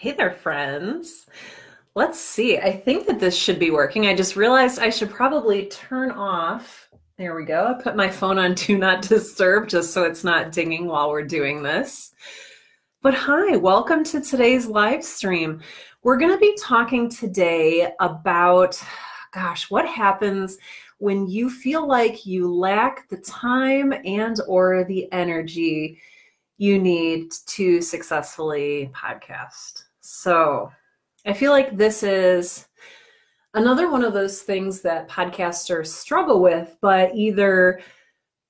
Hey there, friends. Let's see. I think that this should be working. I just realized I should probably turn off. There we go. I put my phone on Do Not Disturb just so it's not dinging while we're doing this. But hi, welcome to today's live stream. We're going to be talking today about, gosh, what happens when you feel like you lack the time and or the energy you need to successfully podcast. So I feel like this is another one of those things that podcasters struggle with, but either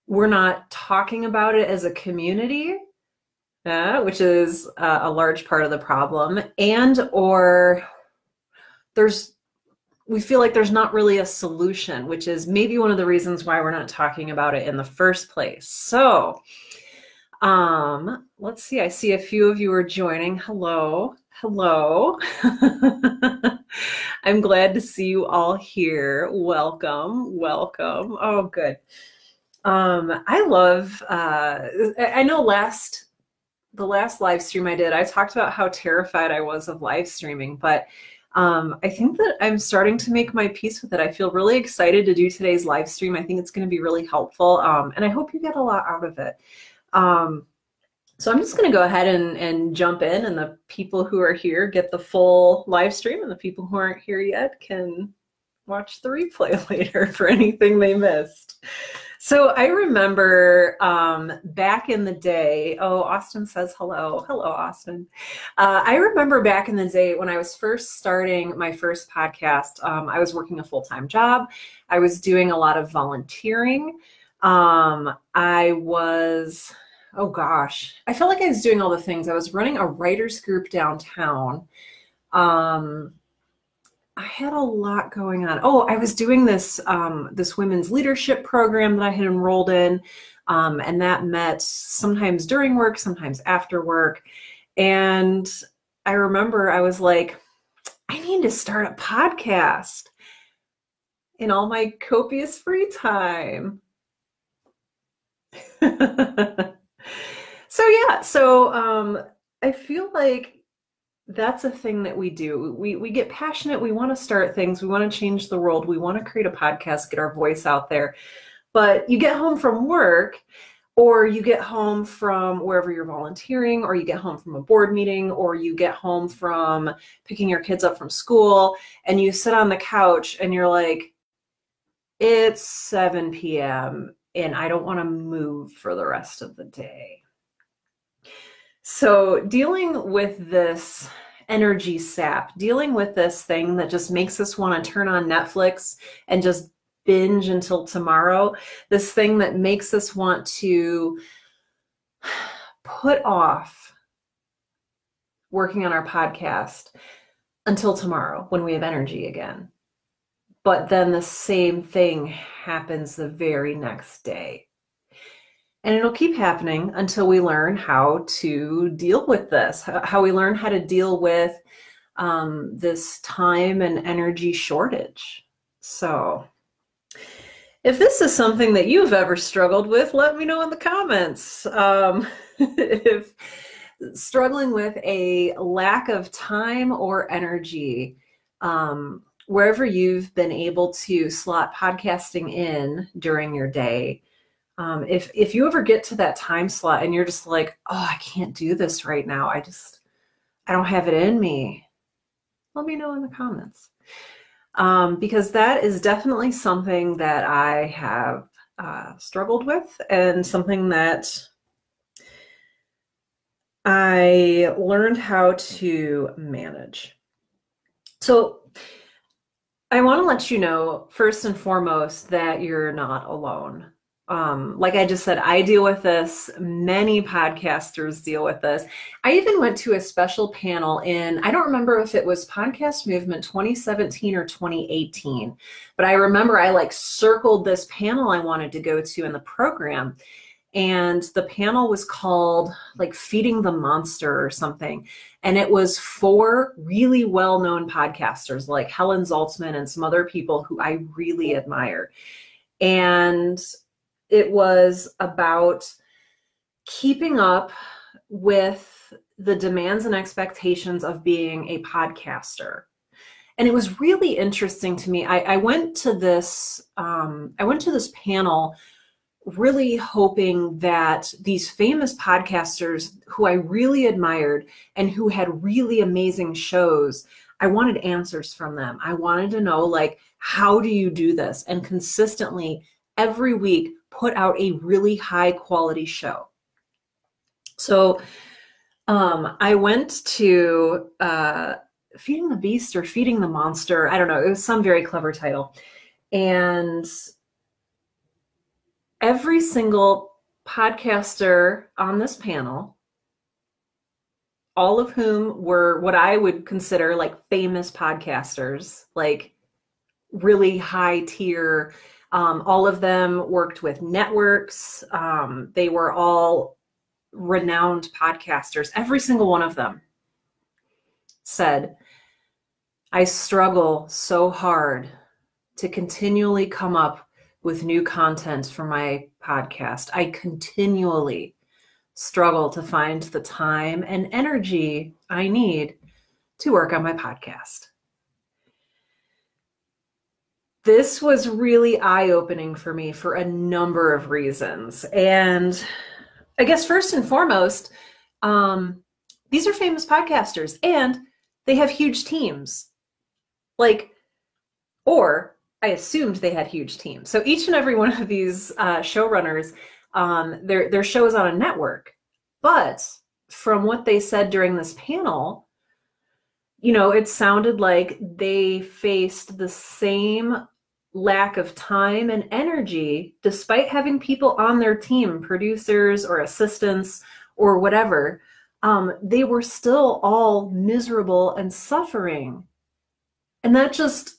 we're not talking about it as a community, which is a large part of the problem, and or we feel like there's not really a solution, which is maybe one of the reasons why we're not talking about it in the first place. So let's see, I see a few of you are joining. Hello, hello. I'm glad to see you all here. Welcome, welcome. Oh, good. I love, I know the last live stream I did, I talked about how terrified I was of live streaming, but I think that I'm starting to make my peace with it. I feel really excited to do today's live stream. I think it's going to be really helpful, and I hope you get a lot out of it. So I'm just going to go ahead and jump in, and the people who are here get the full live stream, and the people who aren't here yet can watch the replay later for anything they missed. So I remember back in the day, oh, Austin says hello. Hello, Austin. I remember back in the day when I was first starting my first podcast, I was working a full-time job. I was doing a lot of volunteering. I was, oh gosh, I felt like I was doing all the things. I was running a writer's group downtown. I had a lot going on. Oh, I was doing this, this women's leadership program that I had enrolled in. And that met sometimes during work, sometimes after work. And I remember I was like, I need to start a podcast in all my copious free time. So yeah, so I feel like that's a thing that we do. We get passionate, we want to start things, we want to change the world, we want to create a podcast, get our voice out there. But you get home from work, or you get home from wherever you're volunteering, or you get home from a board meeting, or you get home from picking your kids up from school, and you sit on the couch and you're like, it's 7 p.m. and I don't want to move for the rest of the day. So dealing with this energy sap, dealing with this thing that just makes us want to turn on Netflix and just binge until tomorrow, this thing that makes us want to put off working on our podcast until tomorrow when we have energy again. But then the same thing happens the very next day. And it'll keep happening until we learn how to deal with this, how we learn how to deal with this time and energy shortage. So if this is something that you've ever struggled with, let me know in the comments. If struggling with a lack of time or energy, wherever you've been able to slot podcasting in during your day, if you ever get to that time slot and you're just like, oh, I can't do this right now. I don't have it in me. Let me know in the comments. Because that is definitely something that I have struggled with, and something that I learned how to manage. So I want to let you know, first and foremost, that you're not alone. Like I just said, I deal with this. Many podcasters deal with this. I even went to a special panel in, I don't remember if it was Podcast Movement 2017 or 2018, but I remember I like circled this panel I wanted to go to in the program. And the panel was called like Feeding the Monster or something. And it was 4 really well-known podcasters like Helen Zaltzman and some other people who I really admire. And it was about keeping up with the demands and expectations of being a podcaster. And it was really interesting to me. I went to this panel really hoping that these famous podcasters who I really admired and who had really amazing shows, I wanted answers from them. I wanted to know, like, how do you do this? And consistently every week put out a really high quality show. So I went to Feeding the Beast or Feeding the Monster. I don't know. It was some very clever title. And every single podcaster on this panel, all of whom were what I would consider like famous podcasters, like really high tier. All of them worked with networks. They were all renowned podcasters. Every single one of them said, I struggle so hard to continually come up with new content for my podcast. I continually struggle to find the time and energy I need to work on my podcast. This was really eye-opening for me for a number of reasons. And I guess first and foremost, these are famous podcasters and they have huge teams. Like, or I assumed they had huge teams. So each and every one of these showrunners, their show is on a network. But from what they said during this panel, you know, it sounded like they faced the same lack of time and energy, despite having people on their team, producers or assistants or whatever. They were still all miserable and suffering. And that just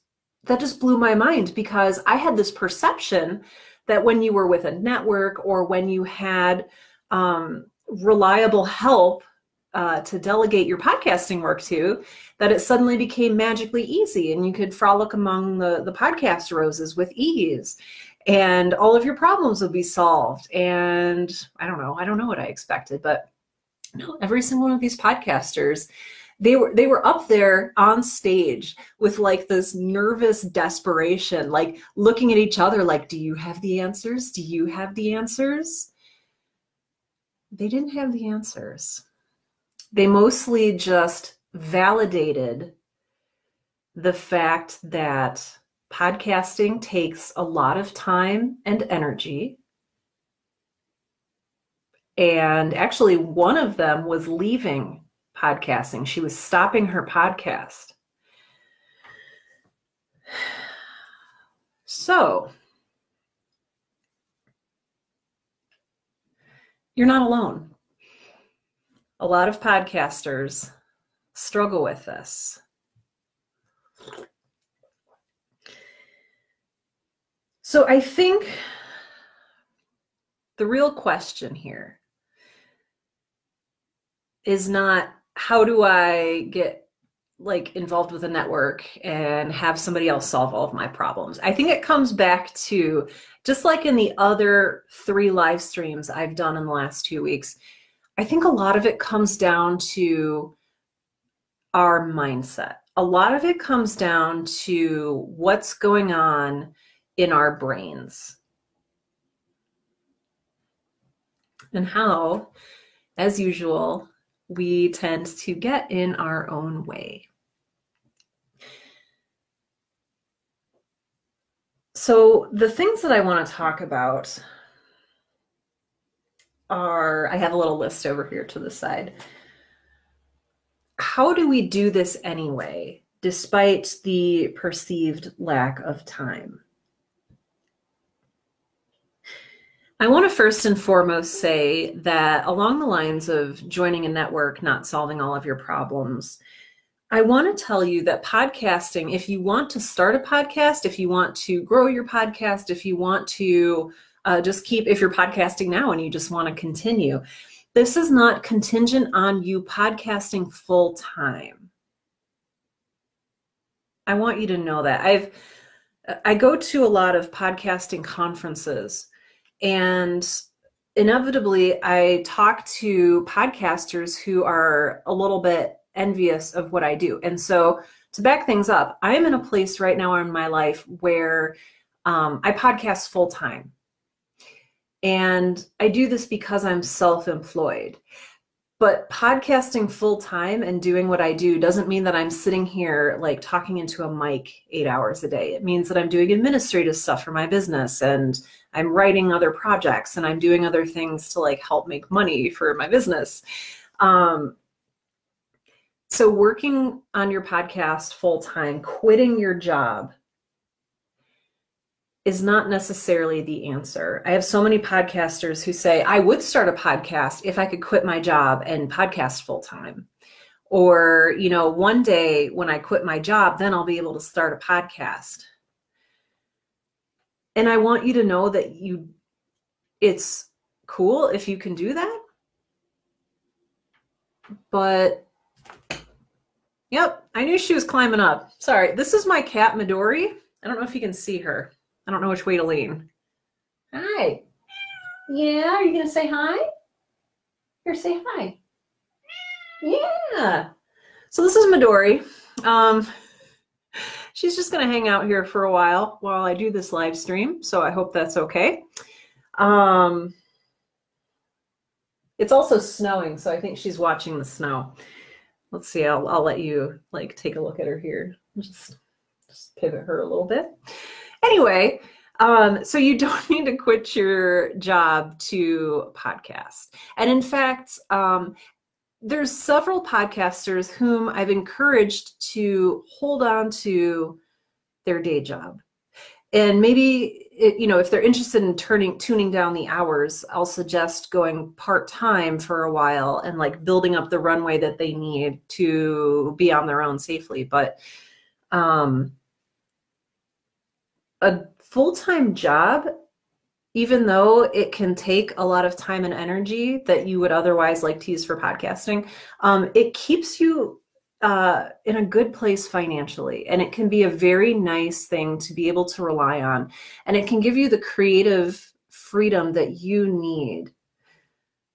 blew my mind, because I had this perception that when you were with a network or when you had reliable help to delegate your podcasting work to, that it suddenly became magically easy and you could frolic among the podcast roses with ease and all of your problems would be solved. And I don't know what I expected, but no, every single one of these podcasters, they were up there on stage with like this nervous desperation, like looking at each other like, do you have the answers? Do you have the answers? They didn't have the answers. They mostly just validated the fact that podcasting takes a lot of time and energy. And actually one of them was leaving podcasting. She was stopping her podcast. So you're not alone. A lot of podcasters struggle with this. So I think the real question here is not how do I get like involved with a network and have somebody else solve all of my problems. I think it comes back to, just like in the other three live streams I've done in the last 2 weeks, I think a lot of it comes down to our mindset. A lot of it comes down to what's going on in our brains and how, as usual, we tend to get in our own way. So the things that I want to talk about are, I have a little list over here to the side. How do we do this anyway, despite the perceived lack of time? I want to first and foremost say that along the lines of joining a network, not solving all of your problems, I want to tell you that podcasting, if you want to start a podcast, if you want to grow your podcast, if you want to if you're podcasting now and you just want to continue, this is not contingent on you podcasting full time. I want you to know that. I go to a lot of podcasting conferences. And inevitably, I talk to podcasters who are a little bit envious of what I do. And so to back things up, I'm in a place right now in my life where I podcast full time. And I do this because I'm self-employed. But podcasting full time and doing what I do doesn't mean that I'm sitting here like talking into a mic 8 hours a day. It means that I'm doing administrative stuff for my business, and I'm writing other projects, and I'm doing other things to like help make money for my business. So working on your podcast full time, quitting your job is not necessarily the answer. I have so many podcasters who say, I would start a podcast if I could quit my job and podcast full time. Or, you know, one day when I quit my job, then I'll be able to start a podcast. And I want you to know that it's cool if you can do that. But yep, I knew she was climbing up. Sorry, this is my cat Midori. I don't know if you can see her. I don't know which way to lean. Hi. Yeah, are you going to say hi? Here, say hi. Yeah. So this is Midori. She's just going to hang out here for a while I do this live stream. So I hope that's okay. It's also snowing, so I think she's watching the snow. Let's see. I'll let you like take a look at her here. Just pivot her a little bit. Anyway, so you don't need to quit your job to podcast. And in fact, there's several podcasters whom I've encouraged to hold on to their day job. And maybe, you know, if they're interested in tuning down the hours, I'll suggest going part-time for a while and like building up the runway that they need to be on their own safely. But, a full-time job, even though it can take a lot of time and energy that you would otherwise like to use for podcasting, it keeps you in a good place financially. And it can be a very nice thing to be able to rely on. And it can give you the creative freedom that you need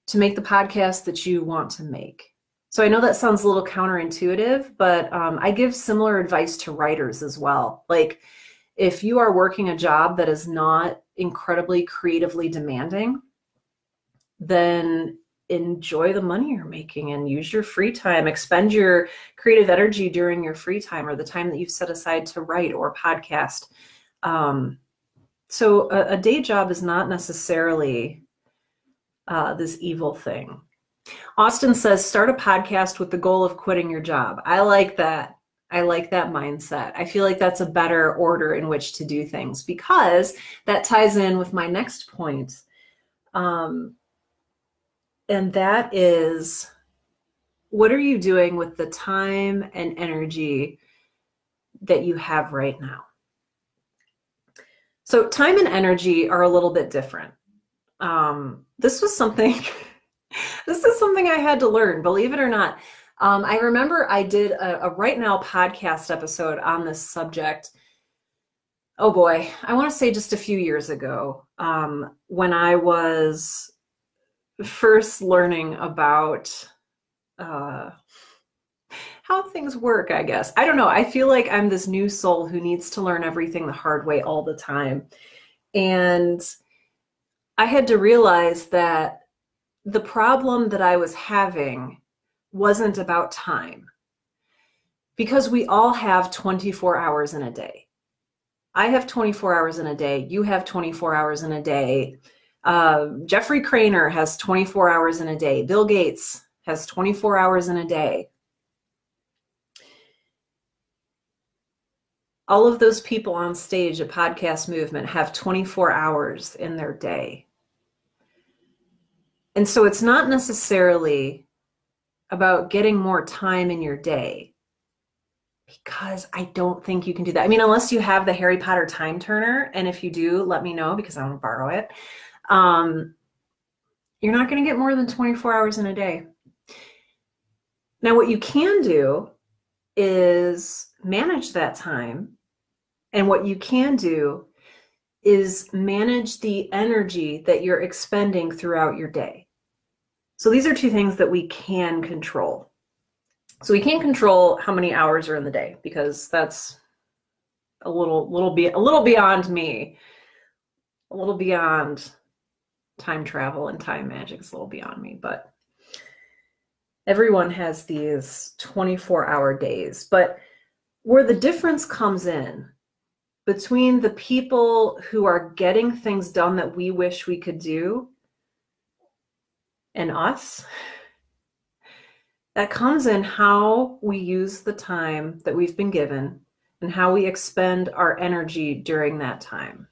to make the podcast that you want to make. So I know that sounds a little counterintuitive, but I give similar advice to writers as well. Like, if you are working a job that is not incredibly creatively demanding, then enjoy the money you're making and use your free time. Expend your creative energy during your free time or the time that you've set aside to write or podcast. So a day job is not necessarily this evil thing. Austin says, start a podcast with the goal of quitting your job. I like that. I like that mindset. I feel like that's a better order in which to do things, because that ties in with my next point. And that is, what are you doing with the time and energy that you have right now? So time and energy are a little bit different. This was something, this is something I had to learn, believe it or not. I remember I did a Right Now podcast episode on this subject. Oh boy, I want to say just a few years ago, when I was first learning about how things work, I guess. I don't know. I feel like I'm this new soul who needs to learn everything the hard way all the time. And I had to realize that the problem that I was having wasn't about time, because we all have 24 hours in a day. I have 24 hours in a day. You have 24 hours in a day. Jeffrey Cranor has 24 hours in a day. Bill Gates has 24 hours in a day. All of those people on stage at Podcast Movement have 24 hours in their day. And so it's not necessarily about getting more time in your day, because I don't think you can do that. I mean, unless you have the Harry Potter time turner, and if you do, let me know, because I want to borrow it. You're not going to get more than 24 hours in a day. Now, what you can do is manage that time, and what you can do is manage the energy that you're expending throughout your day. So these are two things that we can control. So we can't control how many hours are in the day, because that's a little beyond me, a little beyond time travel and time magic. It's a little beyond me, but everyone has these 24-hour days. But where the difference comes in between the people who are getting things done that we wish we could do and us, that comes in how we use the time that we've been given and how we expend our energy during that time.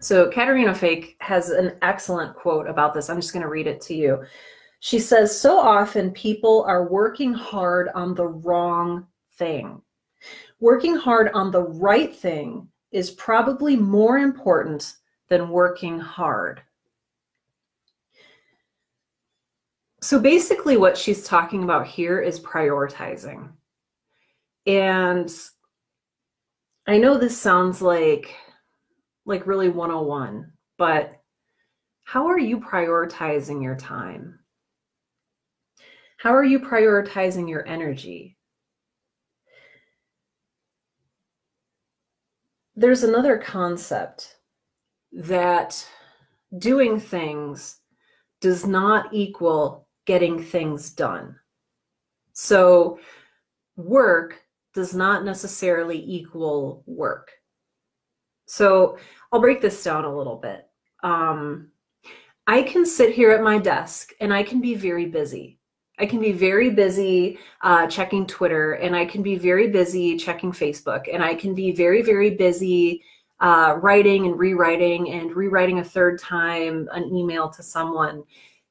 So Katerina Fake has an excellent quote about this. I'm just going to read it to you. She says, "So often people are working hard on the wrong thing. Working hard on the right thing is probably more important than working hard." So basically what she's talking about here is prioritizing. And I know this sounds like really 101, but how are you prioritizing your time? How are you prioritizing your energy? There's another concept that doing things does not equal getting things done. So work does not necessarily equal work. So I'll break this down a little bit. I can sit here at my desk and I can be very busy. I can be very busy checking Twitter, and I can be very busy checking Facebook, and I can be very, very busy writing and rewriting a third time an email to someone.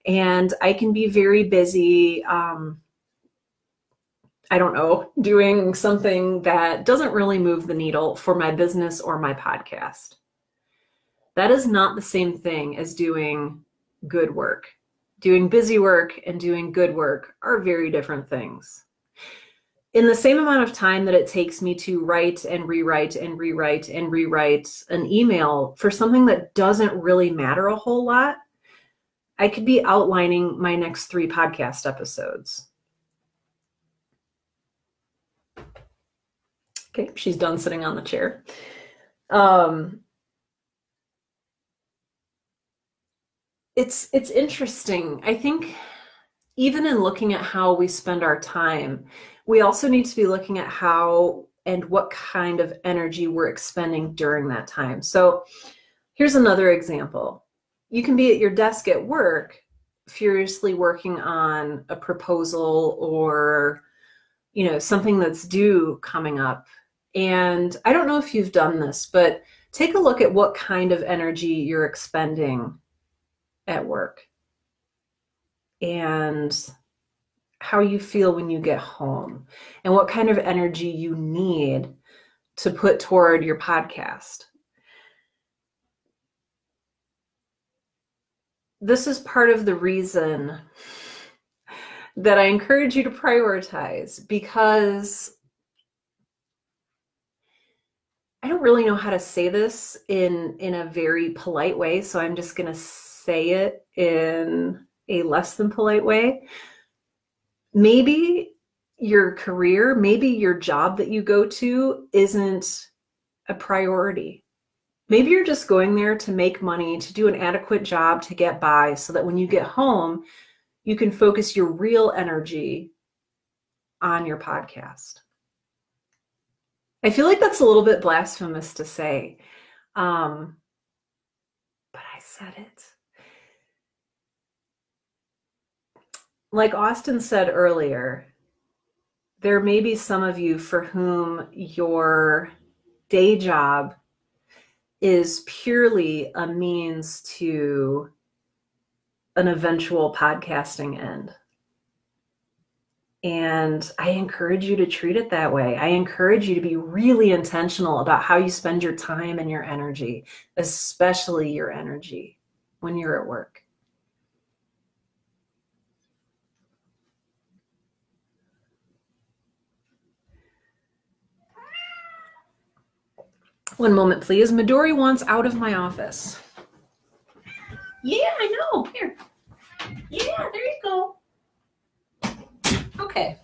And I can be very busy, I don't know, doing something that doesn't really move the needle for my business or my podcast. That is not the same thing as doing good work. Doing busy work and doing good work are very different things. In the same amount of time that it takes me to write and rewrite and rewrite and rewrite an email for something that doesn't really matter a whole lot, I could be outlining my next 3 podcast episodes. Okay, she's done sitting on the chair. It's interesting. I think even in looking at how we spend our time, we also need to be looking at how and what kind of energy we're expending during that time. So here's another example. You can be at your desk at work, furiously working on a proposal or, you know, something that's due coming up. And I don't know if you've done this, but take a look at what kind of energy you're expending at work and how you feel when you get home and what kind of energy you need to put toward your podcast. This is part of the reason that I encourage you to prioritize, because I don't really know how to say this in a very polite way, so I'm just going to say it in a less than polite way. Maybe your career, maybe your job that you go to isn't a priority. Maybe you're just going there to make money, to do an adequate job, to get by, so that when you get home, you can focus your real energy on your podcast. I feel like that's a little bit blasphemous to say, but I said it. Like Austin said earlier, there may be some of you for whom your day job is purely a means to an eventual podcasting end. And I encourage you to treat it that way. I encourage you to be really intentional about how you spend your time and your energy, especially your energy when you're at work. One moment, please. Midori wants out of my office. Yeah, I know. Here. Yeah, there you go. Okay.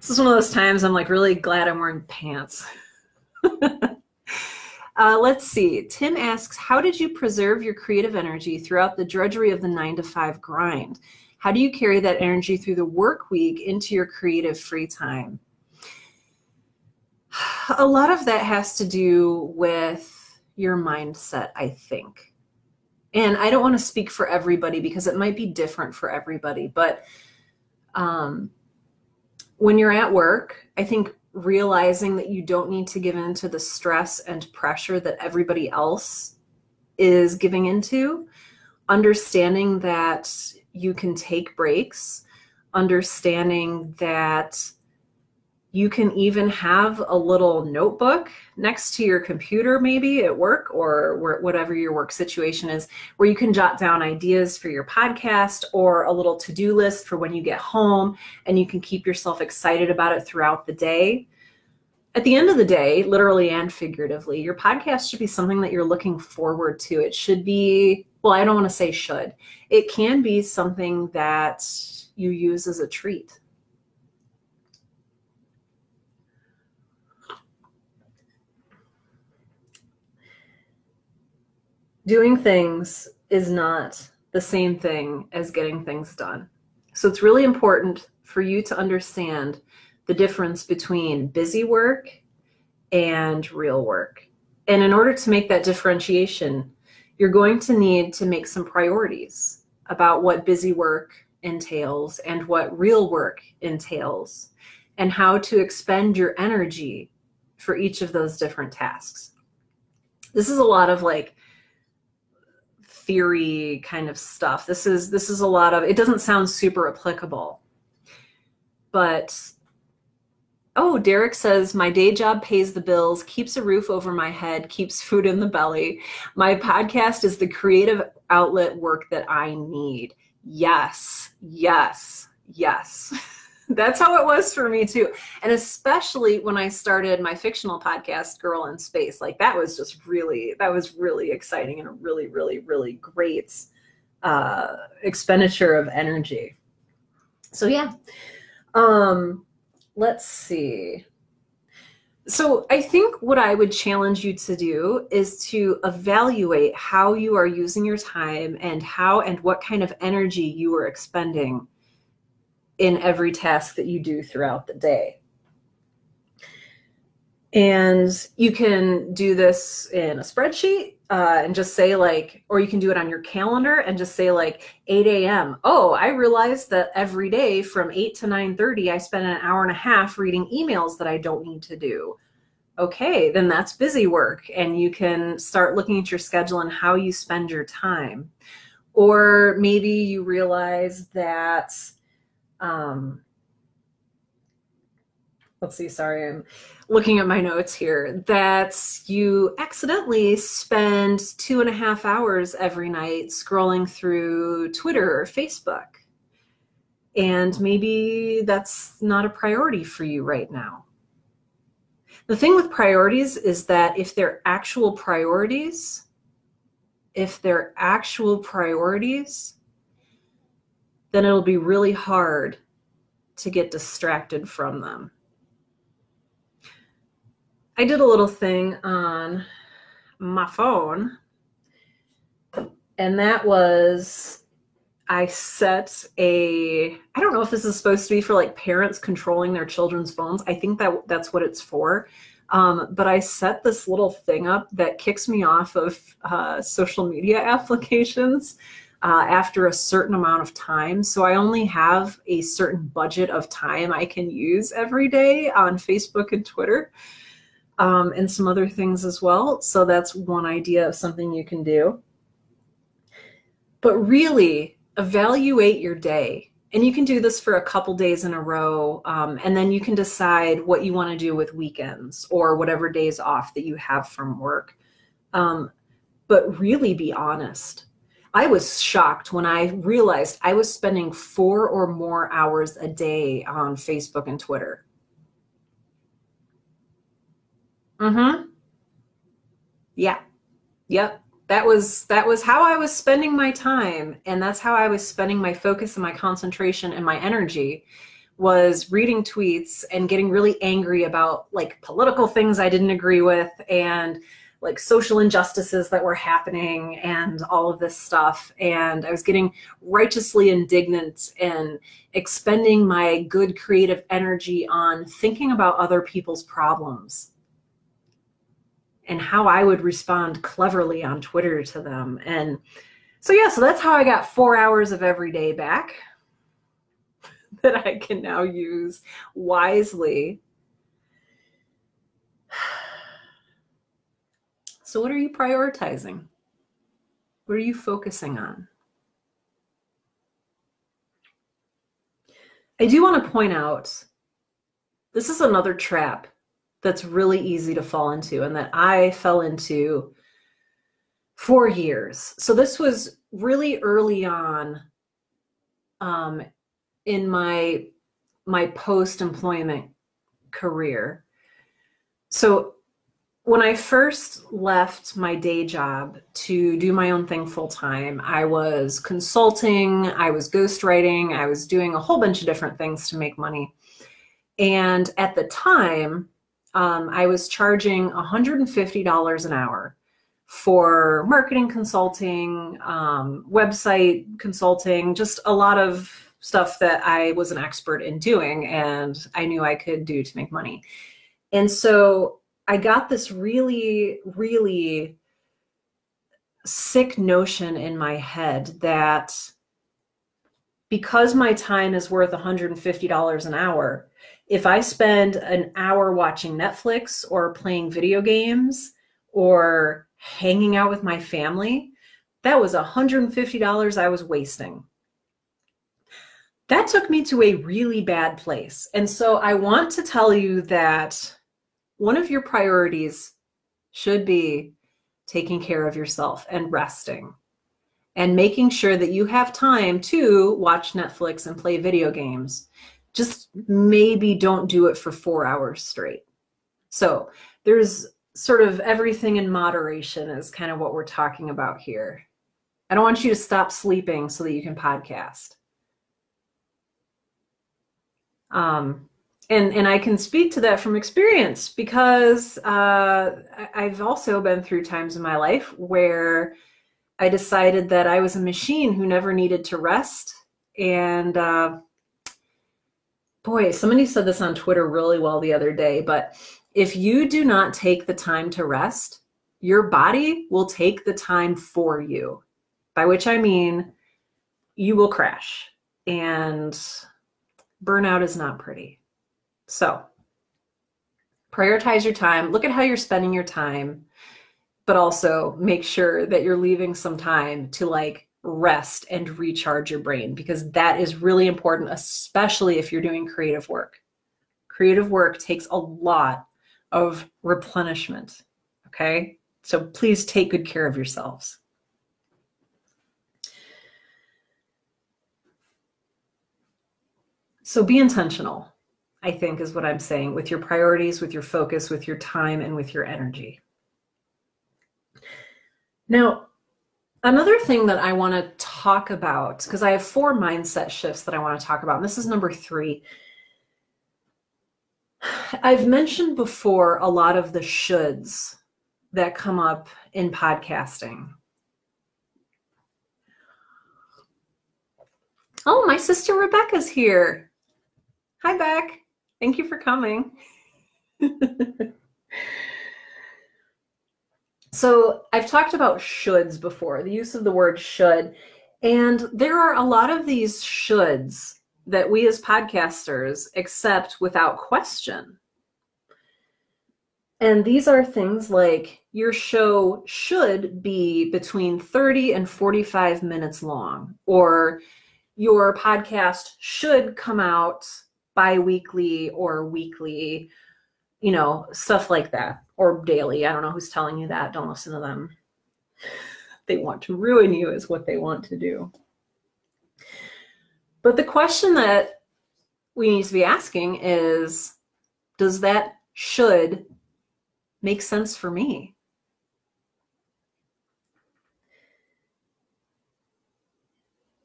This is one of those times I'm like really glad I'm wearing pants. Let's see. Tim asks, how did you preserve your creative energy throughout the drudgery of the 9-to-5 grind? How do you carry that energy through the work week into your creative free time? A lot of that has to do with your mindset, I think. And I don't want to speak for everybody because it might be different for everybody. But when you're at work, I think realizing that you don't need to give in to the stress and pressure that everybody else is giving into, understanding that you can take breaks, understanding that you can even have a little notebook next to your computer, maybe at work or whatever your work situation is, where you can jot down ideas for your podcast or a little to-do list for when you get home, and you can keep yourself excited about it throughout the day. At the end of the day, literally and figuratively, your podcast should be something that you're looking forward to. It should be, well, I don't want to say should. It can be something that you use as a treat. Doing things is not the same thing as getting things done. So it's really important for you to understand the difference between busy work and real work. And in order to make that differentiation, you're going to need to make some priorities about what busy work entails and what real work entails and how to expend your energy for each of those different tasks. This is a lot of like theory kind of stuff. This is a lot of, it doesn't sound super applicable, but oh, Derek says, my day job pays the bills, keeps a roof over my head, keeps food in the belly. My podcast is the creative outlet work that I need. Yes, yes, yes. That's how it was for me too. And especially when I started my fictional podcast, Girl in Space, like that was just really, that was really exciting and a really, really, really great expenditure of energy. So yeah. Let's see. So I think what I would challenge you to do is to evaluate how you are using your time and how and what kind of energy you are expending in every task that you do throughout the day. And you can do this in a spreadsheet and just say like, or you can do it on your calendar and just say like 8 a.m. Oh, I realized that every day from 8 to 9:30, I spend an hour and a half reading emails that I don't need to do. Okay, then that's busy work. And you can start looking at your schedule and how you spend your time. Or maybe you realize that, let's see, sorry, I'm looking at my notes here, that you accidentally spend 2.5 hours every night scrolling through Twitter or Facebook. And maybe that's not a priority for you right now. The thing with priorities is that if they're actual priorities, then it'll be really hard to get distracted from them. I did a little thing on my phone, and that was I set a, I don't know if this is supposed to be for like parents controlling their children's phones. I think that that's what it's for. But I set this little thing up that kicks me off of social media applications after a certain amount of time. So I only have a certain budget of time I can use every day on Facebook and Twitter and some other things as well. So that's one idea of something you can do. But really evaluate your day. And you can do this for a couple days in a row. And then you can decide what you want to do with weekends or whatever days off that you have from work. But really be honest. I was shocked when I realized I was spending 4 or more hours a day on Facebook and Twitter. Mm-hmm. Yeah. Yep. That was how I was spending my time. And that's how I was spending my focus and my concentration and my energy, was reading tweets and getting really angry about like political things I didn't agree with and like social injustices that were happening and all of this stuff. And I was getting righteously indignant and expending my good creative energy on thinking about other people's problems and how I would respond cleverly on Twitter to them. And so, yeah, so that's how I got 4 hours of every day back that I can now use wisely. So what are you prioritizing? What are you focusing on? I do want to point out, this is another trap that's really easy to fall into and that I fell into for years. So this was really early on in my post-employment career. So when I first left my day job to do my own thing full-time, I was consulting, I was ghostwriting, I was doing a whole bunch of different things to make money. And at the time, I was charging $150 an hour for marketing consulting, website consulting, just a lot of stuff that I was an expert in doing and I knew I could do to make money. And so I got this really, really sick notion in my head that because my time is worth $150 an hour, if I spend an hour watching Netflix or playing video games or hanging out with my family, that was $150 I was wasting. That took me to a really bad place. And so I want to tell you that one of your priorities should be taking care of yourself and resting and making sure that you have time to watch Netflix and play video games. Just maybe don't do it for 4 hours straight. So there's sort of everything in moderation is kind of what we're talking about here. I don't want you to stop sleeping so that you can podcast. And I can speak to that from experience because I've also been through times in my life where I decided that I was a machine who never needed to rest. And boy, somebody said this on Twitter really well the other day, but if you do not take the time to rest, your body will take the time for you, by which I mean you will crash. And burnout is not pretty. So prioritize your time, look at how you're spending your time, but also make sure that you're leaving some time to like rest and recharge your brain, because that is really important, especially if you're doing creative work. Creative work takes a lot of replenishment, okay? So please take good care of yourselves. So be intentional, I think is what I'm saying, with your priorities, with your focus, with your time, and with your energy. Now, another thing that I want to talk about, because I have 4 mindset shifts that I want to talk about, and this is number 3. I've mentioned before a lot of the shoulds that come up in podcasting. Oh, my sister Rebecca's here. Hi, Beck. Thank you for coming. So I've talked about shoulds before, the use of the word should. And there are a lot of these shoulds that we as podcasters accept without question. And these are things like your show should be between 30 and 45 minutes long, or your podcast should come out bi-weekly or weekly, you know, stuff like that, or daily. I don't know who's telling you that. Don't listen to them. They want to ruin you is what they want to do. But the question that we need to be asking is, does that should makes sense for me.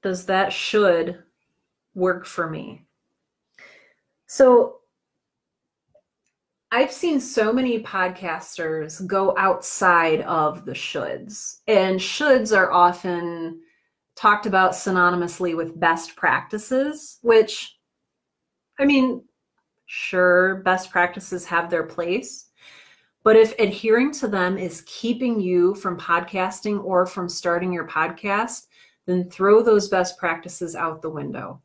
Does that should work for me? So I've seen so many podcasters go outside of the shoulds, and shoulds are often talked about synonymously with best practices, which, I mean, sure, best practices have their place, but if adhering to them is keeping you from podcasting or from starting your podcast, then throw those best practices out the window.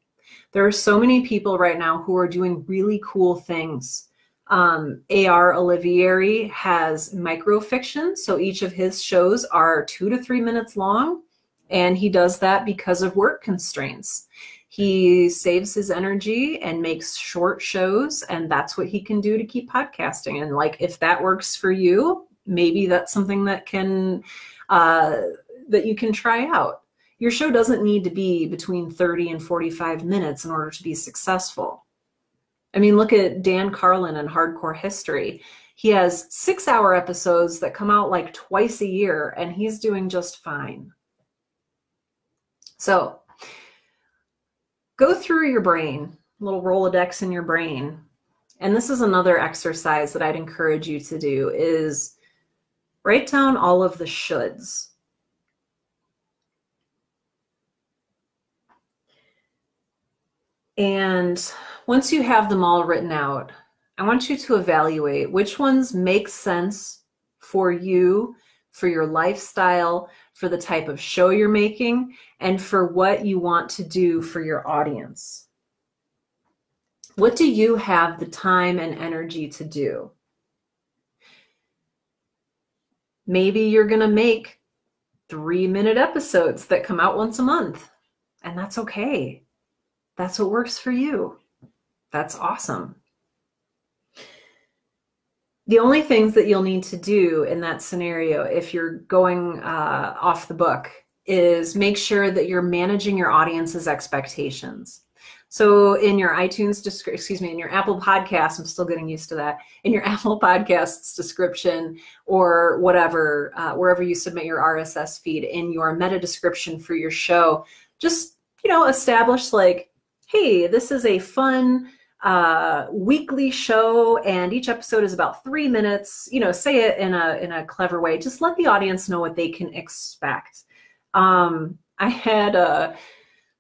There are so many people right now who are doing really cool things. A.R. Olivieri has microfiction, so each of his shows are 2 to 3 minutes long, and he does that because of work constraints. He saves his energy and makes short shows, and that's what he can do to keep podcasting. And like, if that works for you, maybe that's something that can that you can try out. Your show doesn't need to be between 30 and 45 minutes in order to be successful. I mean, look at Dan Carlin and Hardcore History. He has 6-hour episodes that come out like twice a year, and he's doing just fine. So go through your brain, little Rolodex in your brain. And this is another exercise that I'd encourage you to do, is write down all of the shoulds. And once you have them all written out, I want you to evaluate which ones make sense for you, for your lifestyle, for the type of show you're making, and for what you want to do for your audience. What do you have the time and energy to do? Maybe you're going to make 3-minute episodes that come out once a month, and that's okay. That's what works for you. That's awesome. The only things that you'll need to do in that scenario, if you're going off the book, is make sure that you're managing your audience's expectations. So in your in your Apple Podcasts, I'm still getting used to that, in your Apple Podcasts description or whatever, wherever you submit your RSS feed, in your meta description for your show, just, you know, establish like, hey, this is a fun weekly show, and each episode is about 3 minutes. You know, say it in a clever way. Just let the audience know what they can expect. I had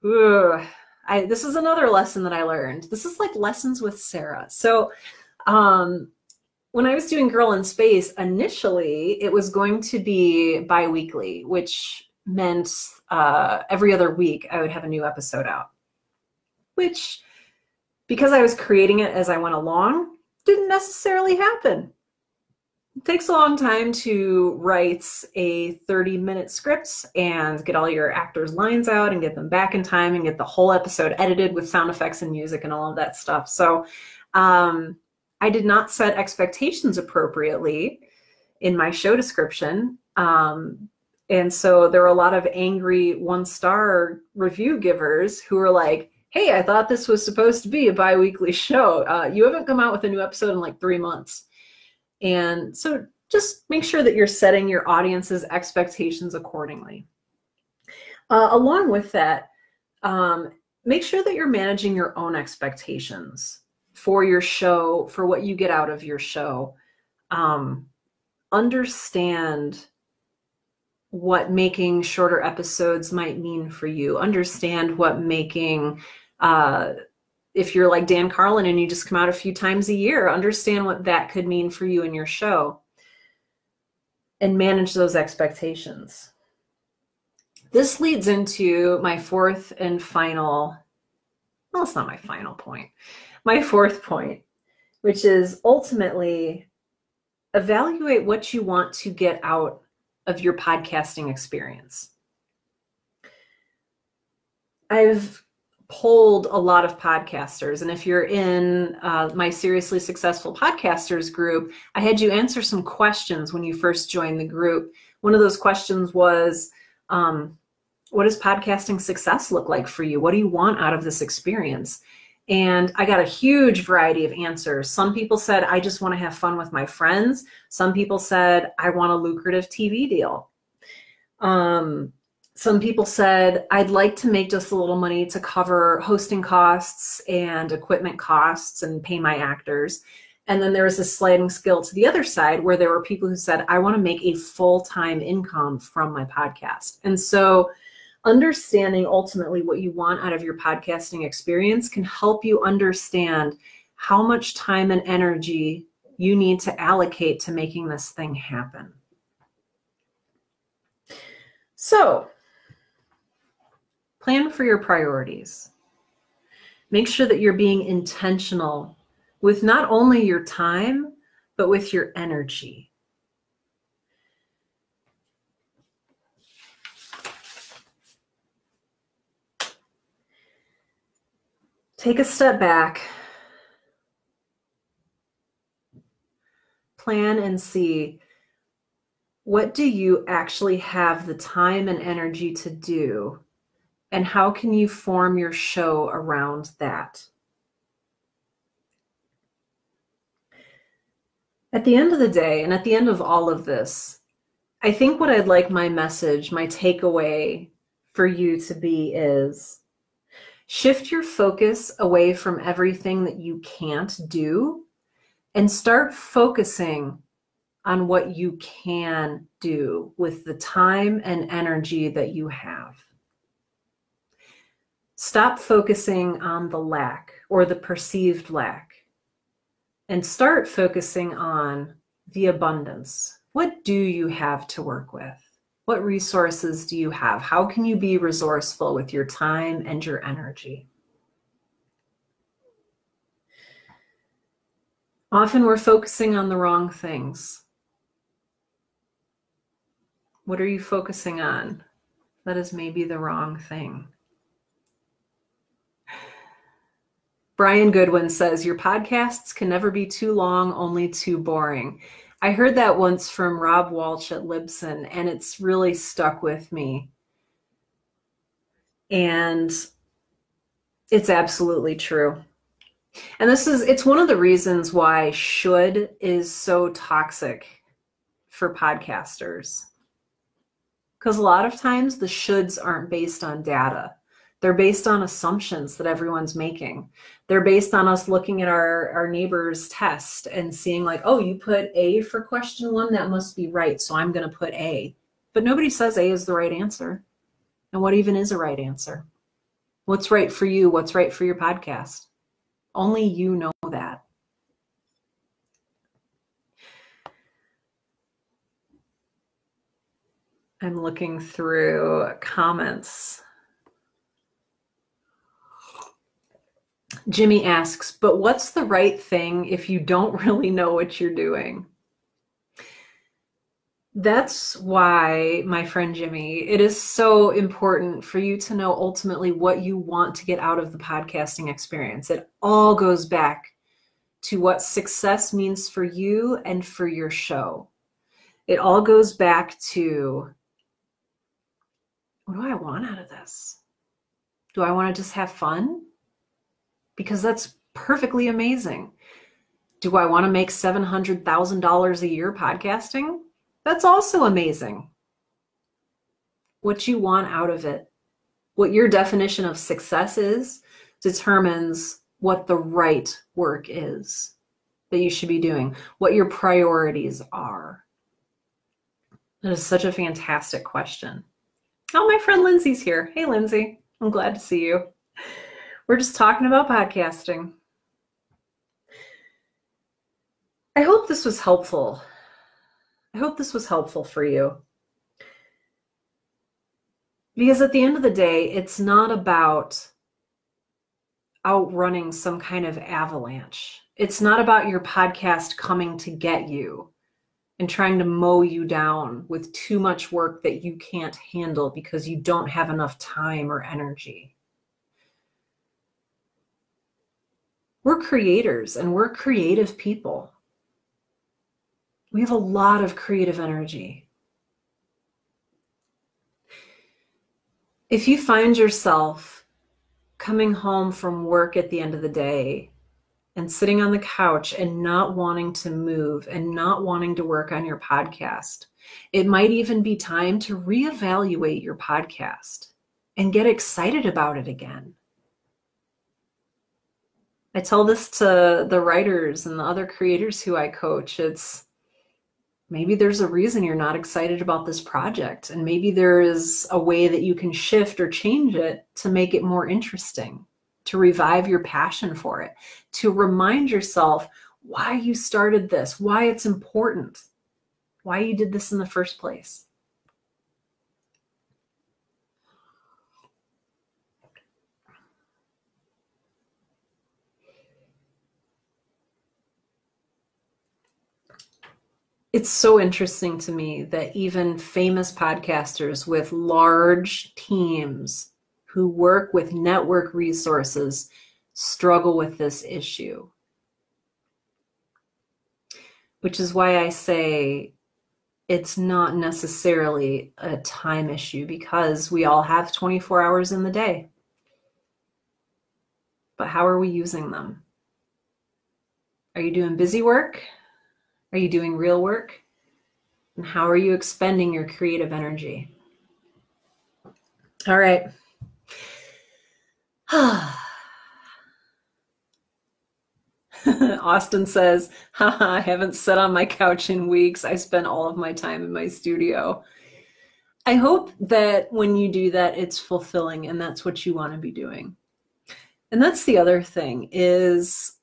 this is another lesson that I learned. This is like lessons with Sarah. So when I was doing Girl in Space, initially it was going to be bi-weekly, which meant every other week I would have a new episode out, which, because I was creating it as I went along, didn't necessarily happen. It takes a long time to write a 30-minute script and get all your actors' lines out and get them back in time and get the whole episode edited with sound effects and music and all of that stuff. So I did not set expectations appropriately in my show description. And so there were a lot of angry 1-star review givers who were like, hey, I thought this was supposed to be a bi-weekly show. You haven't come out with a new episode in like 3 months. And so just make sure that you're setting your audience's expectations accordingly. Along with that, make sure that you're managing your own expectations for your show, for what you get out of your show. Understand what making shorter episodes might mean for you. Understand what making, if you're like Dan Carlin and you just come out a few times a year, understand what that could mean for you and your show, and manage those expectations. This leads into my fourth and final, well, it's not my final point, my fourth point, which is ultimately evaluate what you want to get out of your podcasting experience. I've polled a lot of podcasters, and if you're in my Seriously Successful Podcasters group, I had you answer some questions when you first joined the group. One of those questions was, what does podcasting success look like for you? What do you want out of this experience? And I got a huge variety of answers. Some people said, I just want to have fun with my friends. Some people said, I want a lucrative TV deal. Some people said, I'd like to make just a little money to cover hosting costs and equipment costs and pay my actors. And then there was a sliding scale to the other side where there were people who said, I want to make a full-time income from my podcast. And so understanding ultimately what you want out of your podcasting experience can help you understand how much time and energy you need to allocate to making this thing happen. So, plan for your priorities. Make sure that you're being intentional with not only your time, but with your energy. Take a step back, plan and see, what do you actually have the time and energy to do, and how can you form your show around that? At the end of the day, and at the end of all of this, I think what I'd like my message, my takeaway for you to be is, shift your focus away from everything that you can't do and start focusing on what you can do with the time and energy that you have. Stop focusing on the lack or the perceived lack and start focusing on the abundance. What do you have to work with? What resources do you have? How can you be resourceful with your time and your energy? Often we're focusing on the wrong things. What are you focusing on? That is maybe the wrong thing. Brian Goodwin says, your podcasts can never be too long, only too boring. I heard that once from Rob Walsh at Libsyn, and it's really stuck with me. And it's absolutely true. And this is, it's one of the reasons why should is so toxic for podcasters. Because a lot of times the shoulds aren't based on data. They're based on assumptions that everyone's making. They're based on us looking at our neighbor's test and seeing like, oh, you put A for question one, that must be right, so I'm gonna put A. But nobody says A is the right answer. And what even is a right answer? What's right for you? What's right for your podcast? Only you know that. I'm looking through comments. Jimmy asks, but what's the right thing if you don't really know what you're doing? That's why, my friend Jimmy, it is so important for you to know ultimately what you want to get out of the podcasting experience. It all goes back to what success means for you and for your show. It all goes back to, what do I want out of this? Do I want to just have fun? Because that's perfectly amazing. Do I want to make $700,000 a year podcasting? That's also amazing. What you want out of it, what your definition of success is, determines what the right work is that you should be doing, what your priorities are. That is such a fantastic question. Oh, my friend Lindsay's here. Hey, Lindsay. I'm glad to see you. We're just talking about podcasting. I hope this was helpful. I hope this was helpful for you. Because at the end of the day, it's not about outrunning some kind of avalanche. It's not about your podcast coming to get you and trying to mow you down with too much work that you can't handle because you don't have enough time or energy. We're creators and we're creative people. We have a lot of creative energy. If you find yourself coming home from work at the end of the day and sitting on the couch and not wanting to move and not wanting to work on your podcast. It might even be time to reevaluate your podcast and get excited about it again. I tell this to the writers and the other creators who I coach. It's maybe there's a reason you're not excited about this project, and maybe there is a way that you can shift or change it to make it more interesting, to revive your passion for it, to remind yourself why you started this, why it's important, why you did this in the first place. It's so interesting to me that even famous podcasters with large teams who work with network resources struggle with this issue. Which is why I say it's not necessarily a time issue, because we all have 24 hours in the day. But how are we using them? Are you doing busy work? Are you doing real work? And how are you expending your creative energy? All right. Austin says, haha, I haven't sat on my couch in weeks. I spent all of my time in my studio. I hope that when you do that, it's fulfilling and that's what you want to be doing. And that's the other thing is,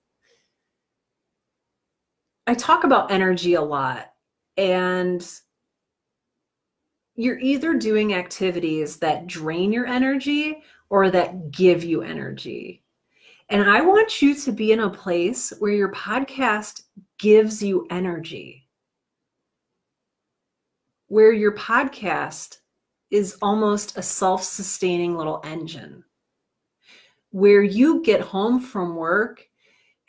I talk about energy a lot, and you're either doing activities that drain your energy or that give you energy. And I want you to be in a place where your podcast gives you energy, where your podcast is almost a self-sustaining little engine, where you get home from work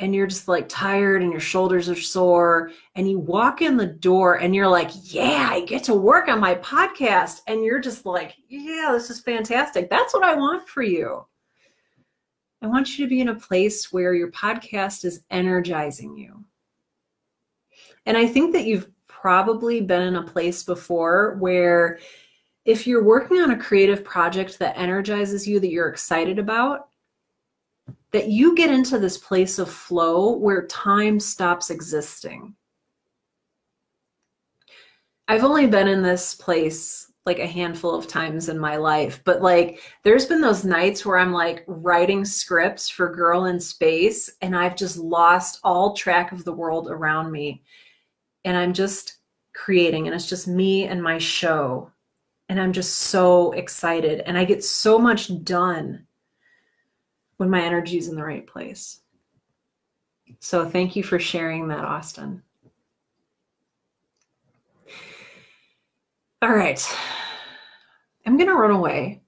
and you're just like tired and your shoulders are sore and you walk in the door and you're like, yeah, I get to work on my podcast. And you're just like, yeah, this is fantastic. That's what I want for you. I want you to be in a place where your podcast is energizing you. And I think that you've probably been in a place before where if you're working on a creative project that energizes you, that you're excited about, that you get into this place of flow where time stops existing. I've only been in this place like a handful of times in my life, but like there's been those nights where I'm like writing scripts for Girl in Space and I've just lost all track of the world around me. And I'm just creating and it's just me and my show. And I'm just so excited and I get so much done when my energy is in the right place. So thank you for sharing that, Austin. All right, I'm gonna run away.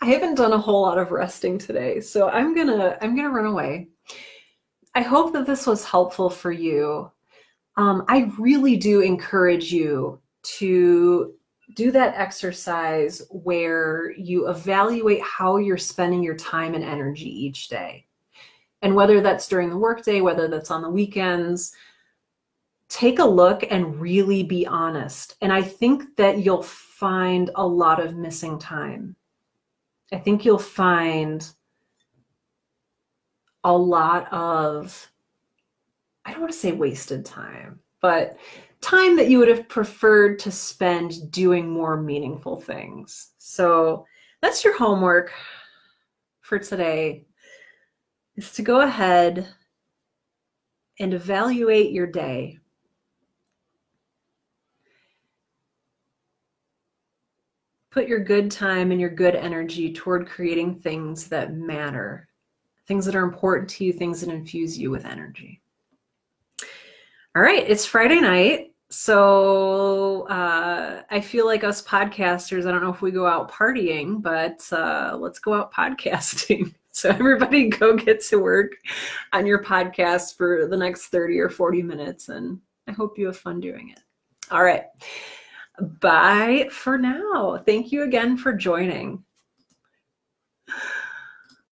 I haven't done a whole lot of resting today, so I'm gonna run away. I hope that this was helpful for you. I really do encourage you to do that exercise where you evaluate how you're spending your time and energy each day. And whether that's during the workday, whether that's on the weekends, take a look and really be honest. And I think that you'll find a lot of missing time. I think you'll find a lot of, I don't want to say wasted time, but time that you would have preferred to spend doing more meaningful things. So that's your homework for today, is to go ahead and evaluate your day. Put your good time and your good energy toward creating things that matter, things that are important to you, things that infuse you with energy. All right, it's Friday night. So I feel like us podcasters, I don't know if we go out partying, but let's go out podcasting. So everybody go get to work on your podcast for the next 30 or 40 minutes. And I hope you have fun doing it. All right. Bye for now. Thank you again for joining.